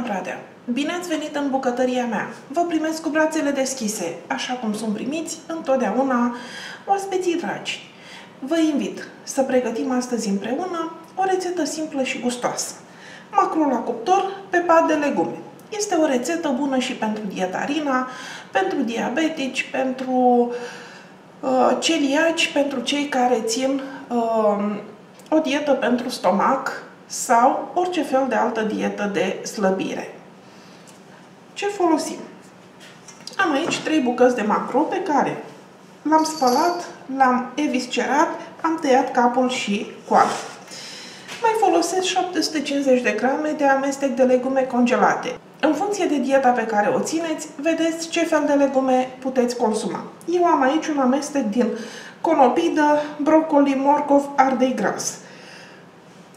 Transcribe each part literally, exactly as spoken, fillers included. Gina Bradea. Bine ați venit în bucătăria mea! Vă primesc cu brațele deschise, așa cum sunt primiți întotdeauna oaspeții dragi. Vă invit să pregătim astăzi împreună o rețetă simplă și gustoasă. Macrou la cuptor pe pat de legume. Este o rețetă bună și pentru dietarina, pentru diabetici, pentru uh, celiaci, pentru cei care țin uh, o dietă pentru stomac, sau orice fel de altă dietă de slăbire. Ce folosim? Am aici trei bucăți de macrou pe care l-am spălat, l-am eviscerat, am tăiat capul și coada. Mai folosesc șapte sute cincizeci de grame de amestec de legume congelate. În funcție de dieta pe care o țineți, vedeți ce fel de legume puteți consuma. Eu am aici un amestec din conopidă, broccoli, morcov, ardei gras.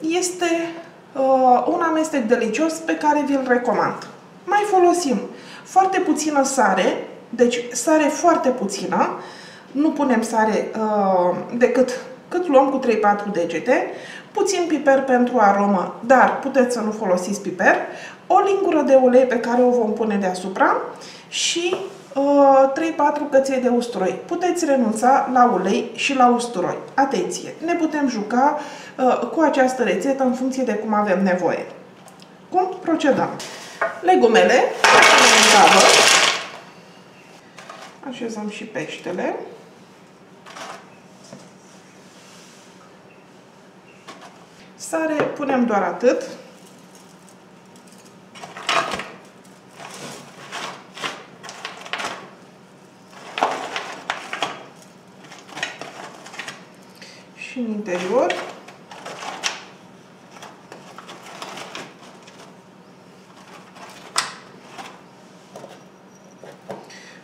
Este uh, un amestec delicios pe care vi-l recomand. Mai folosim foarte puțină sare, deci sare foarte puțină, nu punem sare uh, decât cât luăm cu trei patru degete, puțin piper pentru aromă, dar puteți să nu folosiți piper, o lingură de ulei pe care o vom pune deasupra și uh, trei patru căței de usturoi. Puteți renunța la ulei și la usturoi. Atenție! Ne putem juca uh, cu această rețetă în funcție de cum avem nevoie. Cum procedăm? Legumele, așezăm și peștele. Sare punem doar atât. Și în interior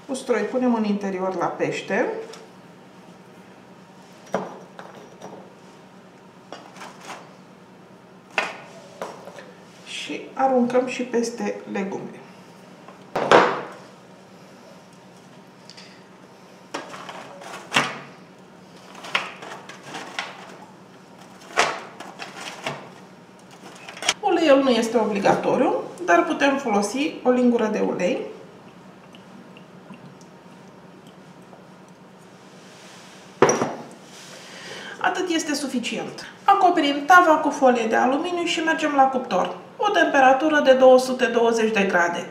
usturoi punem în interior la pește. Și aruncăm și peste legume. Uleiul nu este obligatoriu, dar putem folosi o lingură de ulei. Atât este suficient. Acoperim tava cu folie de aluminiu și mergem la cuptor. O temperatură de două sute douăzeci de grade.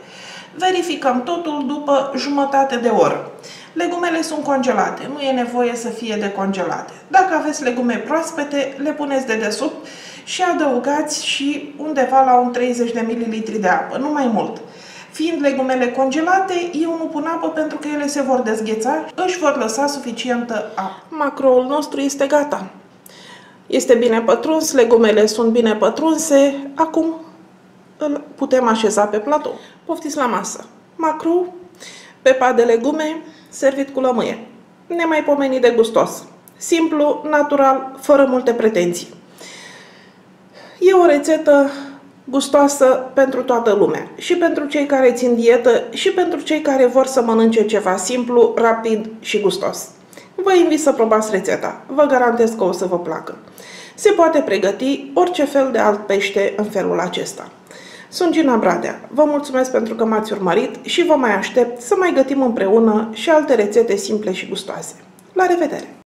Verificăm totul după jumătate de oră. Legumele sunt congelate, nu e nevoie să fie decongelate. Dacă aveți legume proaspete, le puneți dedesubt și adăugați și undeva la un treizeci de mililitri de apă, nu mai mult. Fiind legumele congelate, eu nu pun apă pentru că ele se vor dezgheța, își vor lăsa suficientă apă. Macroul nostru este gata. Este bine pătruns, legumele sunt bine pătrunse, acum îl putem așeza pe platou. Poftiți la masă! Macrou pe pat de legume, servit cu lămâie. Nemaipomenit de gustos. Simplu, natural, fără multe pretenții. E o rețetă gustoasă pentru toată lumea, și pentru cei care țin dietă, și pentru cei care vor să mănânce ceva simplu, rapid și gustos. Vă invit să probați rețeta, vă garantez că o să vă placă. Se poate pregăti orice fel de alt pește în felul acesta. Sunt Gina Bradea, vă mulțumesc pentru că m-ați urmărit și vă mai aștept să mai gătim împreună și alte rețete simple și gustoase. La revedere!